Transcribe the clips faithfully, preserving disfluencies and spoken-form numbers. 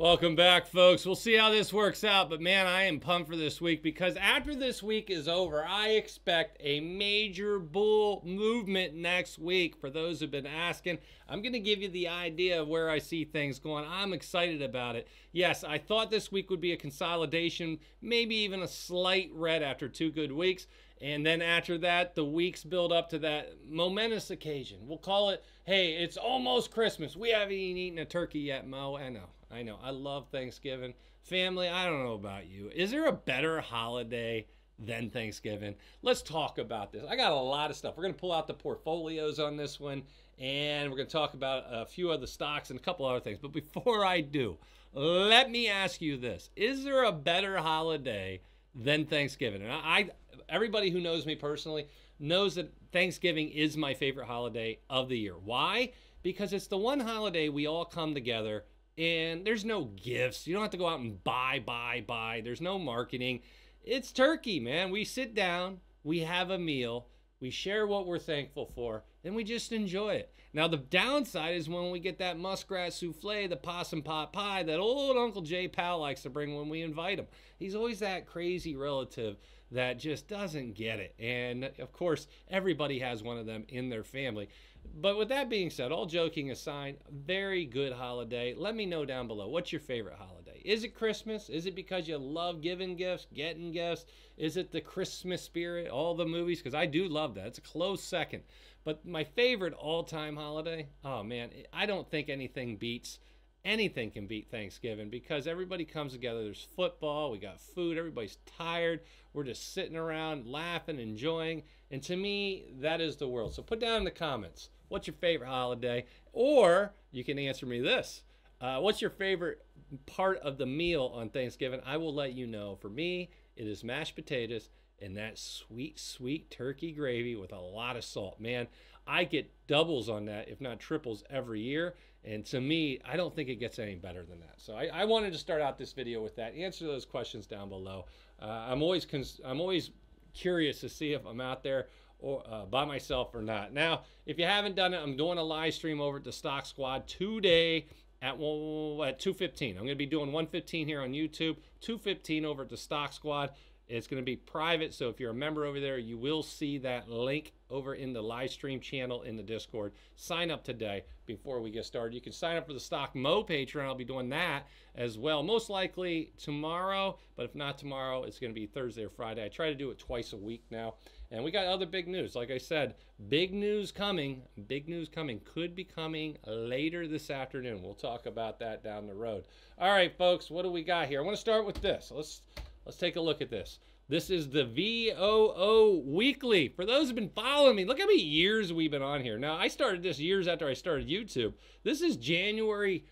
Welcome back, folks. We'll see how this works out, but man, I am pumped for this week, because after this week is over, I expect a major bull movement next week. For those who've been asking, I'm going to give you the idea of where I see things going. I'm excited about it. Yes, I thought this week would be a consolidation, maybe even a slight red after two good weeks. And then after that, the weeks build up to that momentous occasion. We'll call it, hey, it's almost Christmas. We haven't even eaten a turkey yet, Mo. I know, I know. I love Thanksgiving. Family, I don't know about you. Is there a better holiday than Thanksgiving? Let's talk about this. I got a lot of stuff. We're going to pull out the portfolios on this one, and we're going to talk about a few other stocks and a couple other things. But before I do, let me ask you this. Is there a better holiday than Thanksgiving? And I... I everybody who knows me personally knows that Thanksgiving is my favorite holiday of the year. Why? Because it's the one holiday we all come together and there's no gifts. You don't have to go out and buy, buy, buy. There's no marketing. It's turkey, man. We sit down, we have a meal, we share what we're thankful for, then we just enjoy it. Now, the downside is when we get that muskrat souffle, the possum pot pie that old Uncle Jay Powell likes to bring when we invite him. He's always that crazy relative that just doesn't get it. And of course, everybody has one of them in their family. But with that being said, all joking aside, very good holiday. Let me know down below, what's your favorite holiday? Is it Christmas? Is it because you love giving gifts, getting gifts? Is it the Christmas spirit, all the movies? Because I do love that. It's a close second. But my favorite all-time holiday, oh man, I don't think anything beats anything can beat Thanksgiving, because everybody comes together. There's football, we got food, everybody's tired, we're just sitting around laughing, enjoying, and to me, that is the world. So put down in the comments, what's your favorite holiday? Or you can answer me this, uh, what's your favorite part of the meal on Thanksgiving? I will let you know. For me, it is mashed potatoes and that sweet, sweet turkey gravy with a lot of salt. Man, I get doubles on that, if not triples, every year. And to me, I don't think it gets any better than that. So I, I wanted to start out this video with that. Answer those questions down below. Uh, I'm always cons I'm always curious to see if I'm out there or uh, by myself or not. Now, if you haven't done it, I'm doing a live stream over at the Stock Squad today at, one, at two fifteen. I'm going to be doing one fifteen here on YouTube, two fifteen over at the Stock Squad. It's going to be private, so if you're a member over there, you will see that link over in the live stream channel in the Discord. Sign up today before we get started. You can sign up for the Stock Mo Patreon. I'll be doing that as well, most likely tomorrow, but if not tomorrow, it's going to be Thursday or Friday. I try to do it twice a week now, and we got other big news. Like I said, big news coming. Big news coming. Could be coming later this afternoon. We'll talk about that down the road. All right, folks, what do we got here? I want to start with this. Let's... Let's take a look at this. This is the V O O Weekly. For those who've been following me, look how many years we've been on here. Now, I started this years after I started YouTube. This is January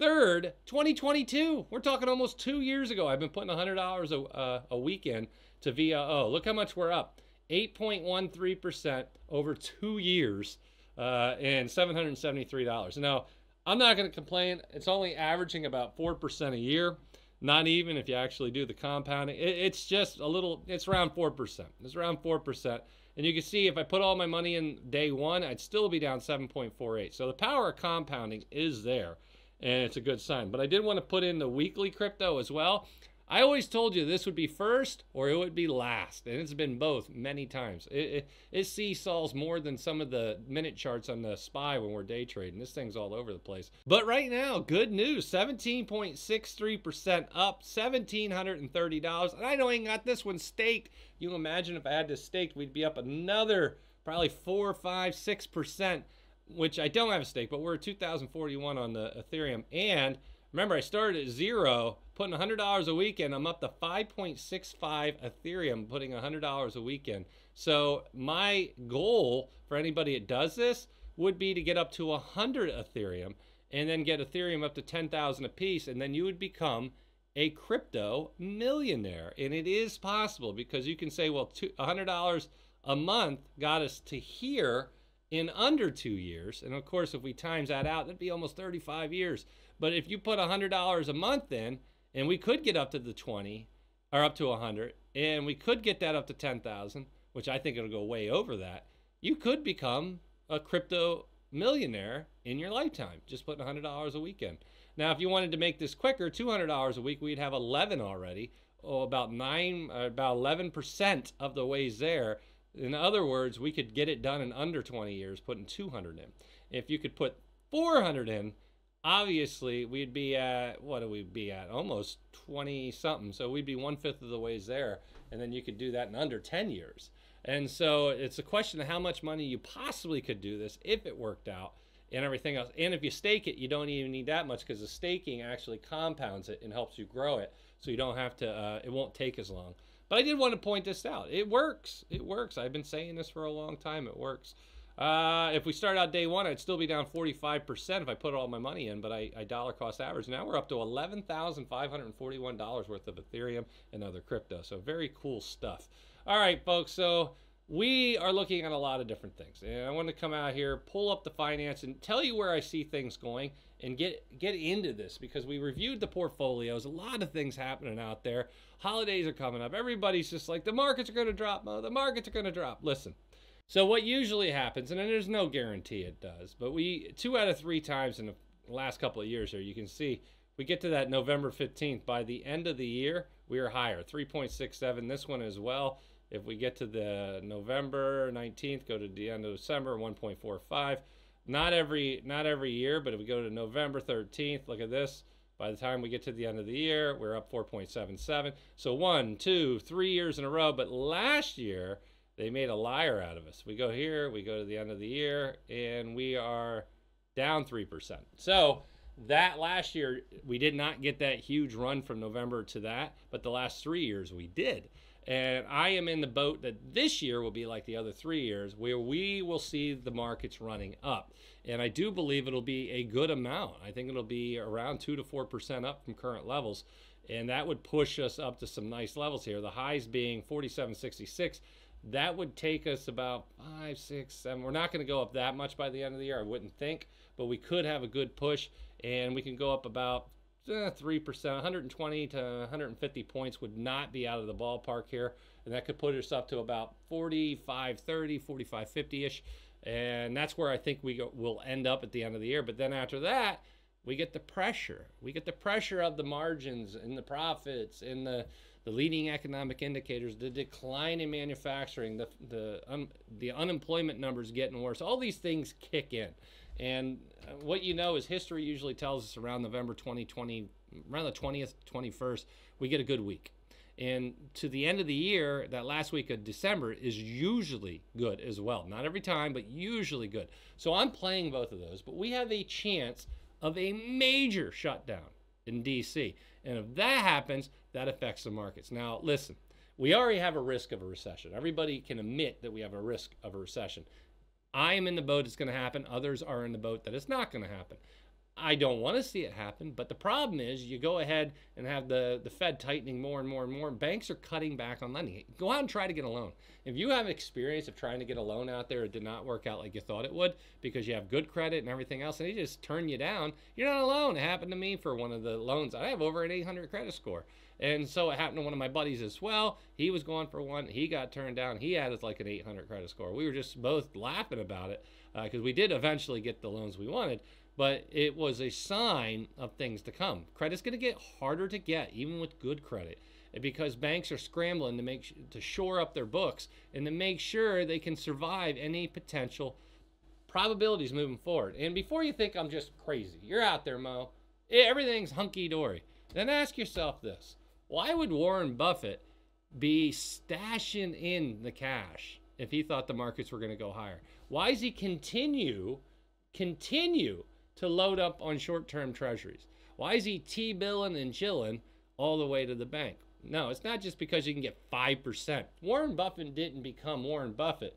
third, twenty twenty-two. We're talking almost two years ago. I've been putting one hundred dollars a, uh, a weekend to V O O. Look how much we're up. eight point one three percent over two years uh, and seven hundred seventy-three dollars. Now, I'm not going to complain. It's only averaging about four percent a year. Not even if you actually do the compounding. It, it's just a little, it's around four percent. It's around four percent. And you can see if I put all my money in day one, I'd still be down seven point four eight. So the power of compounding is there, and it's a good sign. But I did want to put in the weekly crypto as well. I always told you this would be first or it would be last, and it's been both many times. It, it, it seesaws more than some of the minute charts on the S P Y when we're day trading. This thing's all over the place. But right now, good news, seventeen point six three percent up, one thousand seven hundred thirty dollars. And I know I ain't got this one staked. You can imagine if I had this staked, we'd be up another probably four, five, six percent, which I don't have a stake, but we're at two thousand forty-one on the Ethereum. And remember, I started at zero, putting one hundred dollars a weekend. I'm up to five point six five Ethereum, putting one hundred dollars a weekend. So my goal for anybody that does this would be to get up to one hundred Ethereum and then get Ethereum up to ten thousand a piece, and then you would become a crypto millionaire. And it is possible, because you can say, well, one hundred dollars a month got us to here in under two years. And of course, if we times that out, that'd be almost thirty-five years. But if you put one hundred dollars a month in, and we could get up to the twenty or up to one hundred, and we could get that up to ten thousand, which I think it'll go way over that, you could become a crypto millionaire in your lifetime, just putting one hundred dollars a weekend. Now, if you wanted to make this quicker, two hundred dollars a week, we'd have eleven already, oh, about nine, about eleven percent of the ways there. In other words, we could get it done in under twenty years, putting two hundred in. If you could put four hundred in, obviously we'd be at, what do we be at? Almost twenty something. So we'd be one fifth of the ways there. And then you could do that in under ten years. And so it's a question of how much money you possibly could do this if it worked out and everything else. And if you stake it, you don't even need that much because the staking actually compounds it and helps you grow it. So you don't have to, uh, it won't take as long. But I did want to point this out. It works. It works. I've been saying this for a long time. It works. Uh, if we start out day one, I'd still be down forty-five percent if I put all my money in, but I, I dollar cost average. Now we're up to eleven thousand five hundred forty-one dollars worth of Ethereum and other crypto. So very cool stuff. All right, folks. So we are looking at a lot of different things. And I want to come out here, pull up the finance and tell you where I see things going and get, get into this because we reviewed the portfolios. A lot of things happening out there. Holidays are coming up. Everybody's just like, the markets are going to drop, Mo. The markets are going to drop. Listen. So what usually happens, and there's no guarantee it does, but we, two out of three times in the last couple of years here, you can see we get to that November fifteenth. By the end of the year, we are higher, three point six seven. This one as well. If we get to the November nineteenth, go to the end of December, one point four five. Not every, not every year, but if we go to November thirteenth, look at this. By the time we get to the end of the year, we're up four point seven seven. So one, two, three years in a row. But last year, they made a liar out of us. We go here, we go to the end of the year, and we are down three percent. So that last year, we did not get that huge run from November to that, but the last three years we did. And I am in the boat that this year will be like the other three years where we will see the markets running up. And I do believe it'll be a good amount. I think it'll be around two to four percent up from current levels. And that would push us up to some nice levels here. The highs being forty-seven sixty-six. That would take us about five, six, seven. We're not going to go up that much by the end of the year, I wouldn't think, but we could have a good push and we can go up about eh, three percent. one hundred twenty to one hundred fifty points would not be out of the ballpark here. And that could put us up to about forty-five thirty, forty-five fifty-ish. And that's where I think we go, we'll end up at the end of the year. But then after that, we get the pressure. We get the pressure of the margins and the profits and the, the leading economic indicators, the decline in manufacturing, the, the, um, the unemployment numbers getting worse. All these things kick in. And what you know is history usually tells us around November twenty twenty, around the twentieth, twenty-first, we get a good week. And to the end of the year, that last week of December is usually good as well. Not every time, but usually good. So I'm playing both of those, but we have a chance of a major shutdown in D C. And if that happens, that affects the markets. Now, listen, we already have a risk of a recession. Everybody can admit that we have a risk of a recession. I am in the boat it's going to happen. Others are in the boat that it's not going to happen. I don't want to see it happen, but the problem is you go ahead and have the, the Fed tightening more and more and more. Banks are cutting back on lending. Go out and try to get a loan. If you have experience of trying to get a loan out there, it did not work out like you thought it would because you have good credit and everything else, and they just turn you down. You're not alone. It happened to me for one of the loans. I have over an eight hundred credit score. And so it happened to one of my buddies as well. He was going for one. He got turned down. He had like an eight hundred credit score. We were just both laughing about it because uh, we did eventually get the loans we wanted. But it was a sign of things to come. Credit's going to get harder to get, even with good credit, because banks are scrambling to make to shore up their books and to make sure they can survive any potential probabilities moving forward. And before you think I'm just crazy, you're out there, Mo. Everything's hunky-dory. Then ask yourself this. Why would Warren Buffett be stashing in the cash if he thought the markets were going to go higher? Why does he continue, continue... to load up on short-term treasuries? Why is he T-billing and chilling all the way to the bank? No, it's not just because you can get five percent. Warren Buffett didn't become Warren Buffett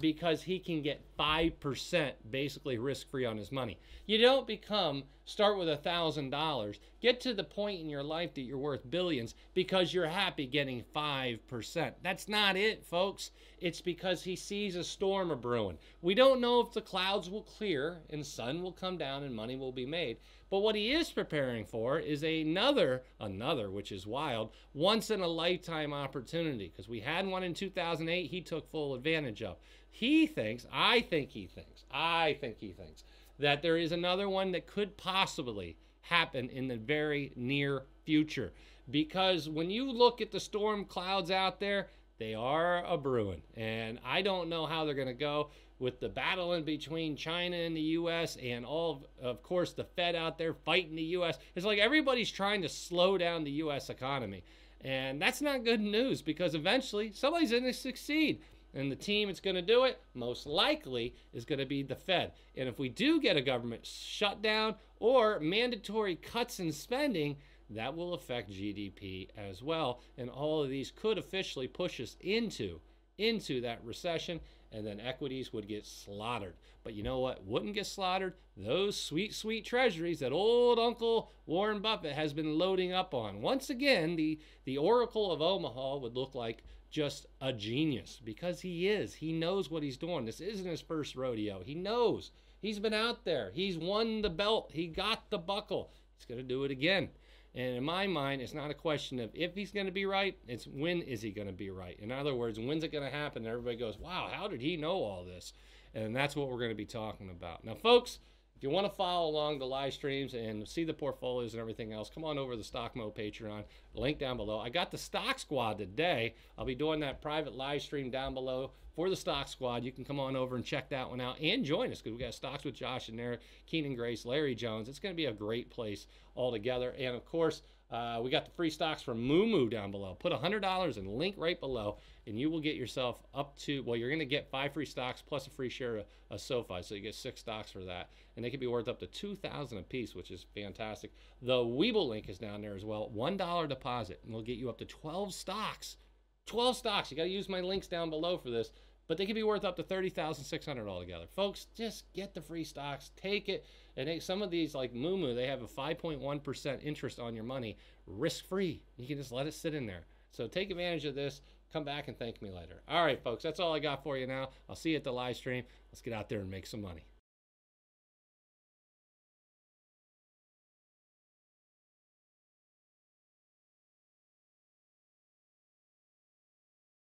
because he can get five percent basically risk-free on his money. You don't become, start with one thousand dollars, get to the point in your life that you're worth billions because you're happy getting five percent. That's not it, folks. It's because he sees a storm a-brewing. We don't know if the clouds will clear and sun will come down and money will be made. But what he is preparing for is another, another, which is wild, once-in-a-lifetime opportunity. Because we had one in two thousand eight he took full advantage of. He thinks, I think he thinks, I think he thinks, that there is another one that could possibly happen in the very near future. Because when you look at the storm clouds out there, they are a brewing, and I don't know how they're going to go with the battle in between China and the U S and all, of course, the Fed out there fighting the U S It's like everybody's trying to slow down the U S economy, and that's not good news because eventually somebody's going to succeed, and the team that's going to do it most likely is going to be the Fed. And if we do get a government shutdown or mandatory cuts in spending, that will affect G D P as well, and all of these could officially push us into into that recession, and then equities would get slaughtered. But you know what wouldn't get slaughtered? Those sweet, sweet treasuries that old Uncle Warren Buffett has been loading up on. Once again, the, the Oracle of Omaha would look like just a genius, because he is. He knows what he's doing. This isn't his first rodeo. He knows. He's been out there. He's won the belt. He got the buckle. He's going to do it again. And in my mind, it's not a question of if he's going to be right, it's when is he going to be right. In other words, when's it going to happen? And everybody goes, wow, how did he know all this? And that's what we're going to be talking about. Now, folks, if you want to follow along the live streams and see the portfolios and everything else, come on over to the StockMo Patreon, link down below. I got the Stock Squad today. I'll be doing that private live stream down below for the Stock Squad. You can come on over and check that one out and join us, because we got Stocks with Josh and Eric, Keenan Grace, Larry Jones. It's going to be a great place all together. And of course, uh, we got the free stocks from Moo Moo down below. Put one hundred dollars in the link right below, and you will get yourself up to, well, you're going to get five free stocks plus a free share of, of SoFi. So you get six stocks for that. And they could be worth up to two thousand dollars a piece, which is fantastic. The Weeble link is down there as well. one dollar deposit, and we'll get you up to twelve stocks. twelve stocks. You got to use my links down below for this. But they could be worth up to thirty thousand six hundred dollars altogether. Folks, just get the free stocks, take it. And they, some of these, like Moo Moo, they have a five point one percent interest on your money, risk-free. You can just let it sit in there. So take advantage of this. Come back and thank me later. All right, folks, that's all I got for you now. I'll see you at the live stream. Let's get out there and make some money.